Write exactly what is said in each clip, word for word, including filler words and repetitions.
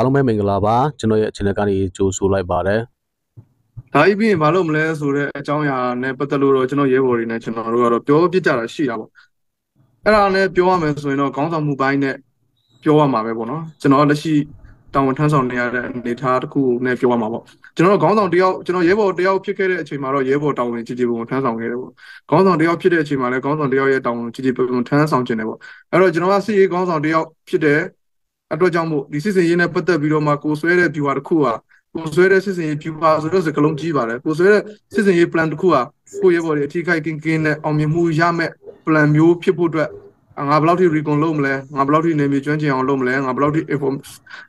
阿龙妹妹个喇叭，今朝也今朝讲你就说来吧嘞。 他一边马路没来，说的张扬呢，不得路了，今朝夜跑的呢，今朝路高头表比家来细呀不？哎啦呢，表我们说呢，刚上木板呢，表我妈咪不喏，今朝那些当我摊上那嘞，那他的苦呢，表我妈不？今朝刚上都要，今朝夜跑都要撇开嘞，去马路夜跑当我们自己不摊上去嘞不？刚上都要撇的去马嘞，刚上都要也当我们自己不摊上去嘞不？哎咯，今朝那些刚上都要撇的，啊多讲不？历史上呢，不得比罗马古水嘞，比我的苦啊！ 古时候嘞，事情也比话，说的是克隆机吧嘞。古时候嘞，事情也不难苦啊。古也不嘞，天开跟跟嘞，后面木下面不难有皮不着。俺不老提瑞光老木嘞，俺不老提内面赚钱老木嘞，俺不老提 inform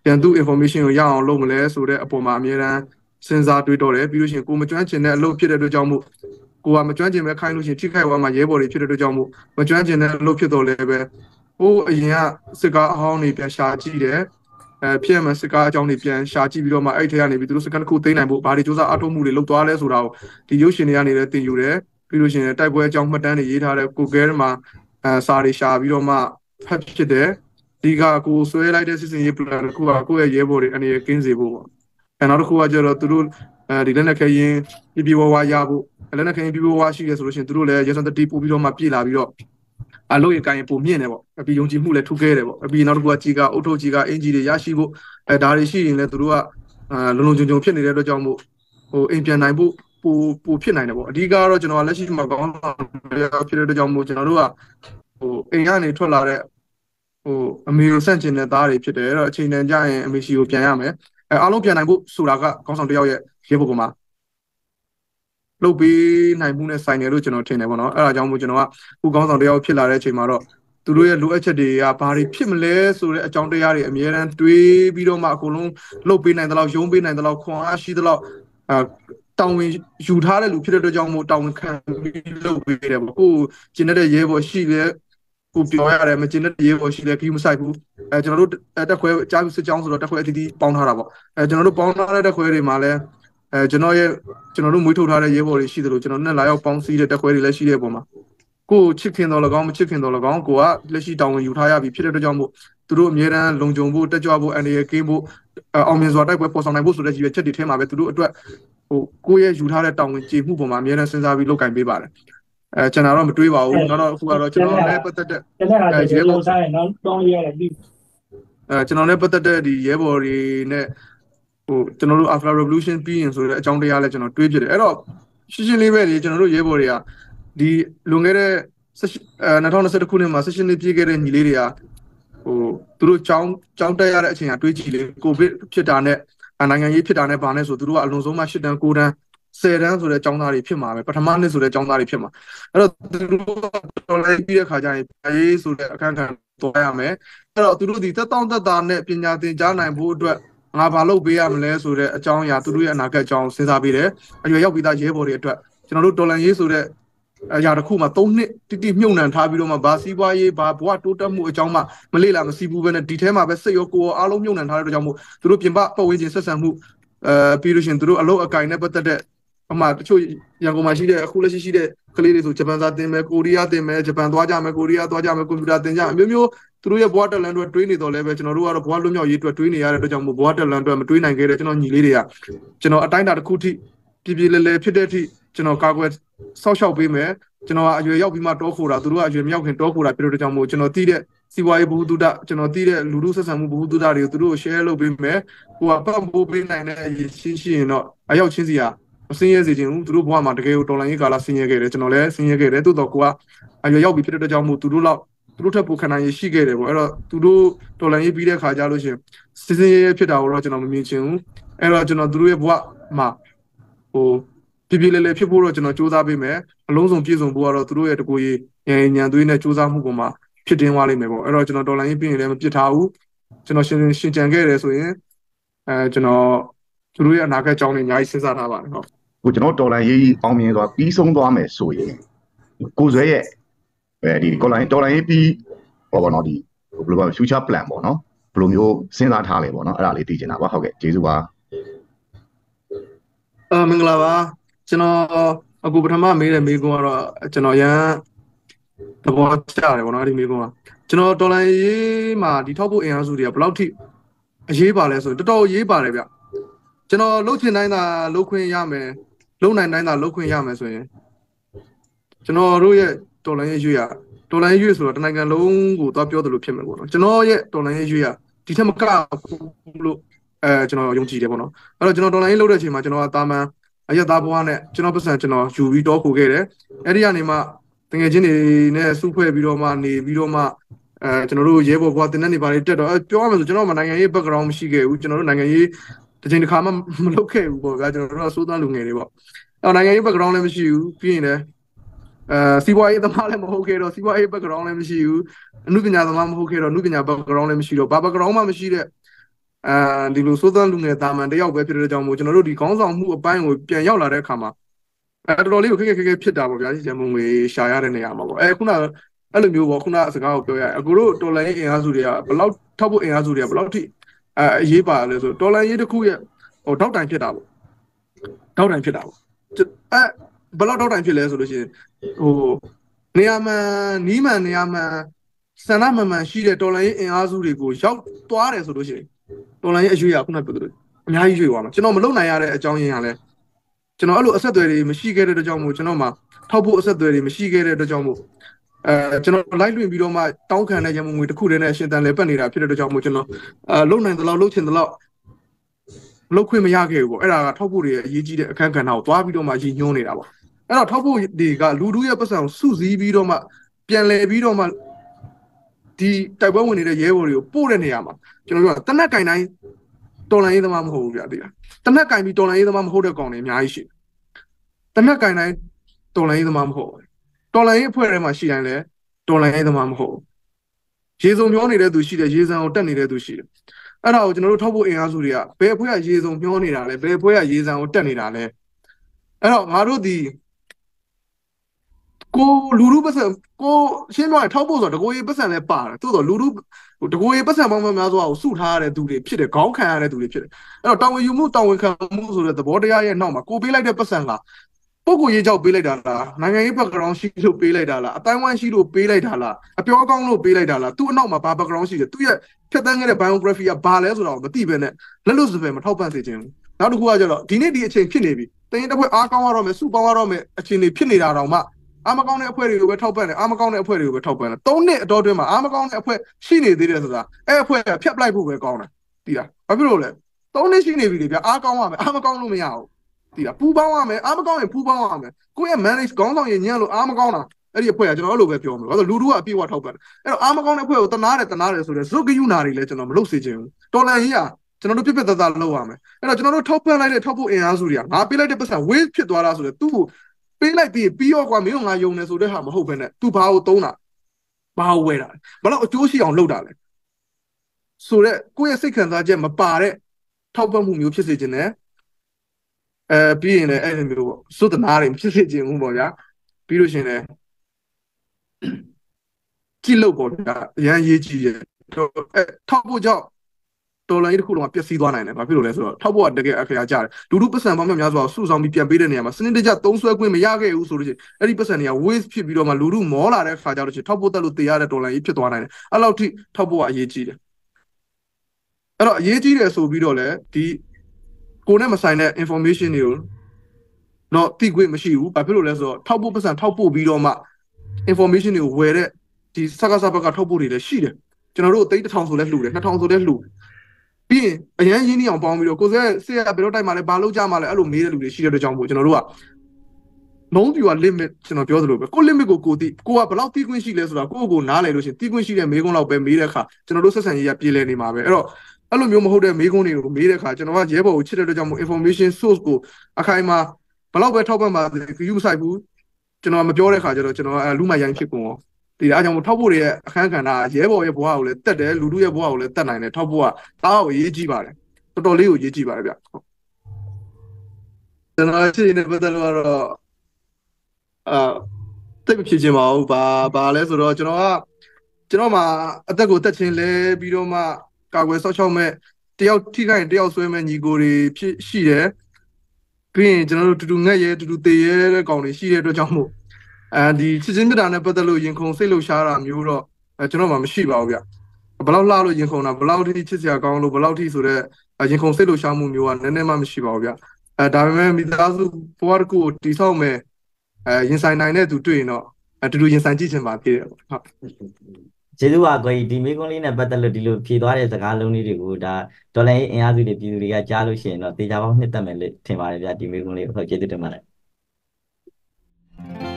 印度 information 养老木嘞，说的不麻烦嘞。现在对到嘞，比如像古么赚钱嘞，老皮嘞都叫木。古俺么赚钱么开路线，天开我么也不嘞皮嘞都叫木。么赚钱嘞老皮到嘞呗。我以前自家行里边下地嘞。 呃，偏嘛，自家将那边下几笔了嘛，哎，这样那边都是干的苦对难不？把的就是阿多木的，老多阿来说到，的有些那样的定有的，比如现在大伯将么单的，伊他的过个嘛，呃，啥的下笔了嘛，拍起的，这个过所以来的事情也不难的苦啊，苦也也不的，安尼更是不。哎，那都苦啊，就了，都都，呃，里头那可以一笔娃娃也不，里头那可以一笔娃娃去的，所以现在都来，就算在地铺笔了嘛，笔拉笔了。 啊，老一家人不免的啵，啊，比用起木来土改的啵，啊，比那如果自家屋头自家，因自己也是啵，哎，大理西人嘞，都如啊，啊，龙龙卷卷偏的嘞都叫木，哦，因偏南部不不偏南的啵，你家咯，就那话嘞西嘛讲，要偏的都叫木，就那如啊，哦，因伢呢出来嘞，哦，没有生钱嘞，大理偏的了，钱人家也没西有偏伢没，哎，阿龙偏南部苏拉个，讲上都要也，也不够嘛。 路边内部呢，三年都就能听的不喏，阿拉讲么就喏啊，我刚上都要批来嘞，起码咯，都路也路一切的呀，把哩批么嘞，所以讲对呀哩，没人对比了嘛，可能路边那的了，右边那的了，宽西的了，啊，当我有他嘞路批的都讲么，当我看路边的不，我今天的夜跑系列，我表演嘞，么今天的夜跑系列给我们晒不，哎，今朝都哎，这回假如是讲说了，这回弟弟帮他了不，哎，今朝都帮他嘞，这回的嘛嘞。 哎，今朝也，今朝都没偷他的野火的西的路，今朝恁来要帮西的，再回来来西的不嘛？过七天到了讲，七天到了讲，过啊，来西当有他呀，比别的都讲不，都都没人龙江不，再叫不，俺的干部，呃，后面说再过跑上来不说的，就七天嘛呗，都都对，哦，过也有他的当节目不嘛，没人身上比老干别办了。哎，今朝我们对吧？我那那副啊，今朝来不得的，哎，野火，哎，今朝来不得的，野火的那。 ကျွန်တော်တို့ after revolution ပြီးရင်ဆိုတဲ့အကြောင်းတရားလဲကျွန်တော်တွေးပြတယ်အဲ့တော့ရှင်းရှင်းလေးပဲလေကျွန်တော်တို့ရဲဘော်တွေကဒီလွန်ခဲ့တဲ့၂၀၂၁ခုနှစ်မှာ၁၈နှစ်ပြည့်ခဲ့တဲ့ညီလေးတွေကဟိုသူတို့ကြောင်းကြောင်းတက်ရတဲ့အချိန်ကတွေးကြည့်လေကိုဗစ်ဖြစ်တာနဲ့နိုင်ငံရေးဖြစ်တာနဲ့ဘာနဲ့ဆိုသူတို့ကအလွန်ဆုံးမှ၈တန်း၉တန်း၁၀တန်းဆိုတဲ့ကြောင်းသားတွေဖြစ်မှာပဲပထမနှစ်ဆိုတဲ့ကြောင်းသားတွေဖြစ်မှာအဲ့တော့သူတို့တော်လိုက်ပြီးတဲ့ခါကျရင်ရေးဆိုတဲ့အခန်းခံတော်ရမယ်အဲ့တော့သူတို့ဒီသက်တောင့်သက်သာနဲ့ပညာသင်ကြားနိုင်ဖို့အတွက် ငါဘာလုပ်ပေးရမလဲဆိုတဲ့အကြောင်းအရာသူတို့ရဲ့အနာဂတ်အကြောင်းစဉ်းစားပေးတယ်အရွယ်ရောက်ပြီးသားရဲဘော်တွေအတွက်ကျွန်တော်တို့ဒေါ်လန်ရေးဆိုတဲ့အရာတစ်ခုမှ၃နှစ်တိတိမြုံနှံထားပြီးတော့မှဘာစီးပွားရေးဘာဘဝတိုးတက်မှုအကြောင်းမှမလေ့လာမစီးဘူးပဲနဲ့ဒီထဲမှာပဲစိတ်ရောကိုယ်ရောအားလုံးမြုံနှံထားတဲ့ကြောင့်မို့သူတို့ပြင်ပပတ်ဝန်းကျင်ဆက်ဆံမှုအဲပြီးလို့ရှိရင်သူတို့အလုပ်အကိုင်နဲ့ပတ်သက်တဲ့အမှတချို့ရန်ကုန်မှာရှိတဲ့အခုလက်ရှိရှိတဲ့ကလေးတွေဆိုဂျပန်စာသင်မယ်ကိုရီးယားသင်မယ်ဂျပန်သွားကြမယ်ကိုရီးယားသွားကြမယ်ကွန်ပျူတာသင်ကြအမျိုးမျိုး သူတို့ရဲ့ဘွားတက်လန်တွေတွေးနေတော့လည်းပဲကျွန်တော်တို့ကတော့ဘွားလွတ်မြောက်ရေးအတွက်တွေးနေရတဲ့အတွက်ကြောင့်မို့ဘွားတက်လန်တွေမတွေးနိုင်ခဲ့တဲ့ကျွန်တော်ညီလေးတွေကကျွန်တော်အတိုင်းအတာတစ်ခုထိပြပြလဲလဲဖြစ်တဲ့အထိကျွန်တော်ကာကွယ်ဆောက်ရှောက်ပေးမယ်ကျွန်တော်ကအရွယ်ရောက်ပြီးမှတောခိုတာသူတို့ကအရွယ်မရောက်ခင်တောခိုတာဖြစ်တဲ့ကြောင့်မို့ကျွန်တော်တီးတဲ့စီးပွားရေးဘုဟုတုဒကျွန်တော်တီးတဲ့လူလူဆက်ဆံမှုဘုဟုတုဒတွေကိုသူတို့ share လုပ်ပေးမယ်ဟိုကပတ်ပိုးပေးနိုင်တဲ့ရှင်းရှင်းရင်တော့အရောက်ချင်းစီက ဆင်းရဲစေခြင်းဘူးသူတို့ဘဝမှာတကယ်ကိုတော်လှန်ရေးကာလဆင်းရဲခဲ့တယ်ကျွန်တော်လည်းဆင်းရဲခဲ့တယ်သို့တော့ကိုကအရွယ်ရောက်ပြီဖြစ်တဲ့ကြောင့်မို့သူတို့လောက်သူတို့ထပ်ပိုခံနိုင်ရရှိခဲ့တယ်ပေါ့အဲ့တော့သူတို့တော်လှန်ရေးပြီးတဲ့ခါကြလို့ရှင်စင်စင်ရဲရဲဖြစ်တာကိုတော့ကျွန်တော်မမြင်ချင်ဘူးအဲ့တော့ကျွန်တော်သူတို့ရဲ့ဘဝမှာဟိုပြပြလဲလဲဖြစ်ဖို့တော့ကျွန်တော်စူးစမ်းပေးမယ်အလုံးစုံပြည့်စုံဖို့ကတော့သူတို့ရဲ့တကူရေးညံသွေးနဲ့စူးစမ်းမှုပေါ်မှာဖြစ်တင်သွားလိမ့်မယ်ပေါ့အဲ့တော့ကျွန်တော်တော်လှန်ရေးပြင်လည်းမပြစ်ထားဘူးကျွန်တော်ရှင်ရှင်ကြံခဲ့တယ်ဆိုရင်အဲကျွန်တော်သူတို့ရဲ့အနာဂတ်ကြောင်းတွေအများကြီးစဉ်းစားထားပါတယ်ဟုတ် ကိုကျွန်တော်တော်လိုင်းရေးအောင်မြင်သွားပြီးဆုံးသွားမယ်ဆိုရင်ကိုဇွဲရဲ့အဲဒီကိုလိုင်းတော်လိုင်းရေးပြီးဟောပါတော့ဒီ global future plan ပေါ့နော်ဘယ်လိုမျိုးစဉ်းစားထားလဲပေါ့နော်အဲ့ဒါလေးသိချင်တာပါဟုတ်ကဲ့ကျေးဇူးပါအာမင်္ဂလာပါကျွန်တော်အခုပထမမေးတဲ့မေးခွန်းကတော့ကျွန်တော်ရန်သဘောကျတယ်ပေါ့နော်အဲ့ဒီမေးခွန်းကကျွန်တော်တော်လိုင်းရေးမှာဒီထောက်ဖို့အင်အားစုတွေကဘယ်လောက်ထိ အ အရေးပါလဲဆိုတော့တော်တော်အရေးပါတယ်ဗျကျွန်တော်လှုပ်ချင်တိုင်းသာလှုပ်ခွင့်ရမယ်လှုပ်နိုင်တိုင်းသာလှုပ်ခွင့်ရမယ်ဆိုရင်ကျွန်တော်တို့ရဲ့တော်လိုင်းရဲ့ရွေးရတော်လိုင်းရွေးဆိုတော့တနိုင်ငံလုံးကိုသွားပြောတယ်လို့ဖြစ်မယ်ပေါ့နော်ကျွန်တော်ရဲ့တော်လိုင်းရဲ့ရွေးရဒီထက်မကဘူးလို့အဲကျွန်တော်ယုံကြည်တယ်ပေါ့နော်အဲ့တော့ကျွန်တော်တော်လိုင်းလှုပ်တဲ့အချိန်မှာကျွန်တော်ကတာမန်အရက်သားဘွားနဲ့ကျွန်တော်ပတ်စံကျွန်တော်ယူပြီးတော့ခိုခဲ့တယ်အဲ့ဒီကနေမှတကယ်ချင်းနေနဲ့စုဖွဲ့ပြီးတော့မှနေပြီးတော့မှအဲကျွန်တော်တို့ရဲဘော်ဘွားတင်တဲ့နေပါလေတက်တော့ပြောရမယ်ဆိုကျွန်တော်မှနိုင်ငံရေး background မရှိခဲ့ဘူးကျွန်တော်တို့နိုင်ငံရေးတစ်ချိန်တစ်ခါမှမလုပ်ခဲ့ဘူးပေါ့ဗျာကျွန်တော်တို့ကစိုးသားလူငယ်တွေပေါ့အဲ့နိုင်ငံရေး background လည်းမရှိဘူးပြီးရင်လည်းအဲစီးပွားရေးသမားလည်းမဟုတ်ခဲ့တော့စီးပွားရေး background လည်းမရှိဘူးအမှုပညာသမားမဟုတ်ခဲ့တော့အမှုပညာ background လည်းမရှိတော့ဘာ background မှမရှိတဲ့အဲဒီလိုစိုးသားလူငယ်တာမန်တယောက်ပဲဖြစ်တဲ့ကြောင့်မို့ကျွန်တော်တို့ဒီခေါင်းဆောင်မှုအပိုင်းကိုပြန်ရောက်လာတဲ့အခါမှာအဲတော်တော်လေးကိုခက်ခက်ခက်ခက်ဖြစ်တာပေါ့ဗျာရှင်မုံငွေရှာရတဲ့နေရာမှာပေါ့အဲခုနအဲ့လိုမျိုးပေါ့ခုနစကားကိုပြောရအကူတို့တော်လိုင်းအင်အားစုတွေကဘယ်လောက်ထောက်ဖို့အင်အားစုတွေကဘယ်လောက်ထိအဲအရေးပါလဲဆိုတော်လိုင်းရေးတစ်ခုရဲ့ဟိုထောက်တိုင်ဖြစ်တာပေါ့ထောက်တိုင်ဖြစ်တာပေါ့အဲဘယ်လောက်ထောက်တိုင်ဖြစ်လဲဆိုလို့ရှိရင်ဟိုနေရာမှန်နီးမှန်နေရာမှန်စန္ဒမှန်မှန်ရှိတဲ့တော်လိုင်းရေးအင်အားစုတွေကိုရောက်သွားတယ်ဆိုလို့ရှိရင်တော်လိုင်းရေးအရွေးရခုနပြောသလိုအများကြီးရွေးသွားမှာကျွန်တော်မလုံနိုင်ရတဲ့အကြောင်းရင်းကလည်းကျွန်တော်အဲ့လိုအဆက်အသွယ်တွေမရှိခဲ့တဲ့အတွက်ကြောင့်မို့ကျွန်တော်မှထောက်ဖို့အဆက်အသွယ်တွေမရှိခဲ့တဲ့အတွက်ကြောင့်မို့အဲကျွန်တော် live လွှင့်ပြီးတော့မှတောင်းခံတဲ့ရမုံငွေတစ်ခုတည်းနဲ့အရှင်တန်လဲပတ်နေတာဖြစ်တဲ့အတွက်ကြောင့်မို့ကျွန်တော်အဲလုံနိုင်သလောက်လုံချင်သလောက်လုံခွင့်မရခဲ့ဘူးပေါ့အဲ့ဒါကထောက်ဖို့တွေရဲ့အရေးကြီးတဲ့အခန်းကဏ္ဍကိုသွားပြီးတော့မှရည်ညွှန်းနေတာပေါ့အဲ့တော့ထောက်ဖို့တွေကလူတို့ရဲ့ပတ်စံကိုစုစည်းပြီးတော့မှပြန်လည်ပြီးတော့မှဒီတိုက်ပွဲဝင်နေတဲ့ရဲဘော်တွေကိုပို့တဲ့နေရာမှာကျွန်တော်တို့ကတနက်ကင်တိုင်းတော်လိုင်းရေးသမားမဟုတ်ဘူးဗျာတိရတနက်ကင်ပြီးတော်လိုင်းရေးသမားမဟုတ်တဲ့ကောင်တွေအများကြီးရှိတနက်ကင်တိုင်းတော်လိုင်းရေးသမားမဟုတ်ဘူးတော်လိုင်းရေးအဖွဲ့ထဲမှာရှိတိုင်းလဲတော်လိုင်းရေးသမားမဟုတ်ဘူးရေစုံမျောနေတဲ့သူရှိတယ်ရေစံကိုတက်နေတဲ့သူရှိတယ်အဲ့ဒါကိုကျွန်တော်တို့ထောက်ဖို့အင်အားစုတွေကဘယ်အဖွဲ့ကရေစုံမျောနေတာလဲဘယ်အဖွဲ့ကရေစံကိုတက်နေတာလဲအဲ့တော့ငါတို့ဒီကိုလူလူပတ်စံကိုရှင်းတော့ထောက်ဖို့ဆိုတော့တကိုယ်ရေးပတ်စံလဲပါတယ်သို့တော့လူလူတကိုယ်ရေးပတ်စံပေါင်းများစွာကိုစုထားရတဲ့သူတွေဖြစ်တယ်ခေါင်းခံရတဲ့သူတွေဖြစ်တယ်အဲ့တော့တာဝန်ယူမှုတာဝန်ခံမှုဆိုတဲ့သဘောတရားရဲ့နောက်မှာကိုပေးလိုက်တဲ့ပတ်စံကပုဂ္ဂိုလ်ရေးကြောက်ပေးလိုက်တာလားနိုင်ငံရေး background ရှိလို့ပေးလိုက်တာလားအတိုင်းဝိုင်းရှိလို့ပေးလိုက်တာလားအပြောကောင်းလို့ပေးလိုက်တာလားသူ့အနောက်မှာဘာ background ရှိတယ်သူရဲ့ဖြတ်သန်းခဲ့တဲ့ biography ကဘာလဲဆိုတော့မသိပဲနဲ့လက်လွတ်စပယ်မထောက်ပံ့စေခြင်းနောက်တစ်ခုကကျတော့ဒီနေ့ဒီအချိန်ဖြစ်နေပြီတင်းတစ်ဖွဲ့အားကောင်းရတော့မယ်စုပေါင်းရတော့မယ်အချိန်တွေဖြစ်နေတာတော့မှအားမကောင်းတဲ့အဖွဲ့တွေကိုပဲထောက်ပံ့တယ်အားမကောင်းတဲ့အဖွဲ့တွေကိုပဲထောက်ပံ့တယ်သုံးနှစ်အတော်အတွင်းမှာအားမကောင်းတဲ့အဖွဲ့ရှိနေသေးတယ်ဆိုတာအဲ့အဖွဲ့ကဖြတ်ပလိုက်ဖို့ပဲကောင်းတယ်သိလားဘာဖြစ်လို့လဲသုံးနှစ်ရှိနေပြီလေဗျအားကောင်းရမယ်အားမကောင်းလို့မရဘူးဒီလားပူပေါင်းရမယ်အားမကောင်းရင်ပူပေါင်းရမယ်ကိုယ့်ရဲ့ manage ခေါင်းဆောင်ရင်ညံ့လို့အားမကောင်းတာအဲ့ဒီအဖွဲ့ကကျွန်တော်အဲ့လိုပဲပြောမှာဘာလို့လူတို့ကအပြည့်ဝထောက်ပံ့တယ်အဲ့တော့အားမကောင်းတဲ့အဖွဲ့ကိုတနာတယ်တနာတယ်ဆိုတော့ဇုတ်ကယူနာတွေလည်းကျွန်တော်မလုပ်စေချင်ဘူးတော်လန်ကြီးကကျွန်တော်တို့ပြစ်ပြတ်သားသားလုပ်ရမယ်အဲ့တော့ကျွန်တော်တို့ထောက်ပံ့လိုက်တဲ့ထောက်ဖို့အင်အားစုတွေကငါပေးလိုက်တဲ့ပတ်စံ wave ဖြစ်သွားတာဆိုတော့သူ့ကိုပေးလိုက်ပြီးပြီးရောကွာမင်းတို့ငါယုံနေဆိုတဲ့ဟာမဟုတ်ဘဲနဲ့သူဘာကိုသုံးတာဘာကိုဝဲတာဘာလို့အကျိုးရှိအောင်လုပ်တာလဲဆိုတော့ကိုယ့်ရဲ့စိတ်ခံစားချက်မပါတဲ့ထောက်ပံ့မှုမျိုးဖြစ်စေချင်တယ်အဲပြီးရင်လည်းအဲ့လိုမျိုးပေါ့သုတနာတွေဖြစ်ဖြစ်ခြင်းဘူးပေါ့ဗျာပြီးလို့ရှင်လည်းကြည့်လို့ပေါ့ဗျာအရန်ရေးကြည့်ရဲ့အဲထောက်ဖို့ကြောင့်တော်လိုင်းတစ်ခုလုံးကပျက်စီးသွားနိုင်တယ်ဘာဖြစ်လို့လဲဆိုတော့ထောက်ဖို့ကတကယ်အခရာကြတယ်လူလူပတ်စံပေါင်းများစွာစုဆောင်ပြီးပြန်ပေးတဲ့နေရာမှာစနစ်တကျသုံးဆွဲခွင့်မရခဲ့ဘူးဆိုလို့ချင်းအဲ့ဒီပတ်စံတွေက waste ဖြစ်ပြီးတော့မှလူလူမောလာတဲ့ခါကြလို့ချင်းထောက်ဖို့တက်လို့တရားတဲ့တော်လိုင်းကြီးဖြစ်သွားနိုင်တယ်အဲ့လောက်ထိထောက်ဖို့ကအရေးကြီးတယ်အဲ့တော့အရေးကြီးတယ်ဆိုပြီးတော့လည်းဒီကိုနဲ့မဆိုင်တဲ့ information တွေကိုတော့သိခွင့်မရှိဘူးဘာဖြစ်လို့လဲဆိုတော့ထောက်ဖို့ပတ်စံထောက်ဖို့ပြီးတော့မှ information တွေကိုဝယ်တဲ့ဒီစကားစကားဘက်ကထောက်ဖို့တွေလည်းရှိတယ်ကျွန်တော်တို့သိတစ်ထောင်ဆိုလဲလှူတယ်နှစ်ထောင်ဆိုလဲလှူပြီးရင်အရန်ရင်းနှီးအောင်ပေါင်းပြီးတော့ကိုယ်စက်ဆေးရဘယ်တော့တိုက်မှလဲဘာလို့ကြမှာလဲအဲ့လိုမေးတဲ့လူတွေရှိတဲ့အတွက်ကြောင့်မို့ကျွန်တော်တို့က known you are limit ကျွန်တော်ပြောသလိုပဲကို limit ကိုကိုသိကိုကဘယ်လောက်သိခွင့်ရှိလဲဆိုတာကိုကိုနားလဲလို့ရှိရင်သိခွင့်ရှိတဲ့မေးခွန်းလောက်ပဲမေးတဲ့အခါကျွန်တော်တို့ဆက်ဆံရေးရပြေလည်နေမှာပဲအဲ့တော့အဲ့လိုမျိုးမဟုတ်တဲ့မေးခွန်းတွေကိုမေးတဲ့အခါကျွန်တော်ကရဲဘော်ကိုချစ်တဲ့အတွက်ကြောင့်မို့ information source ကိုအခိုင်အမာဘလောက်ပဲထောက်ပံ့ပါစေယူဆိုင်ဘူးကျွန်တော်မပြောတဲ့အခါကျတော့ကျွန်တော်လူမရိုင်းဖြစ်ကုန်ရောဒီအားကြောင့်မို့ထောက်ဖို့တွေရဲ့အခန်းကဏ္ဍရဲဘော်ရဲ့ဘဝကိုလည်းတက်တယ်လူလူရဲ့ဘဝကိုလည်းတက်နိုင်တယ်ထောက်ဖို့ကတားကိုရေးကြည့်ပါတယ်တော်တော်လေးကိုရေးကြည့်ပါတယ်ဗျဟုတ်ကျွန်တော်ချစ်နေတဲ့ပတ်သက်လို့ကတော့အာတိတ်မဖြစ်ချင်ပါဘူးဘာဘာလဲဆိုတော့ကျွန်တော်ကကျွန်တော်မှအသက်ကိုတက်ချင်းလဲပြီးတော့မှကာကွယ်စောက်ချောက်မဲ့တယောက်ထိခိုက်တယောက်ဆွဲမဲ့ညီကိုတွေဖြစ်ရှိတယ်ပြီးရင်ကျွန်တော်တို့တူတူငက်ရဲတူတူသေးရဲတဲ့ကောင်တွေရှိတဲ့အတွက်ကြောင့်မို့အဲဒီချစ်ချင်းမြတ်တာနဲ့ပတ်သက်လို့ရင်ခုန်စိတ်လှုပ်ရှားတာမျိုးတော့ကျွန်တော်မှမရှိပါဘူးဗျ Belau lalu jengkau na, belau di cipta kaum lu, belau di sura jengkau selu shamu miwan, nenek mama mesti bawa dia. Dalam midazu power ku tisau me insan ini tu tu ino, tu tu insan cincin mati. Cedu agoi di mekong ini betul dulu pidawa sekarang ni ribu dah. Tolai yang tu lepi tu dia jalu sih no, tiada orang ni tamelai tempat dia di mekong ni, cedu tempat.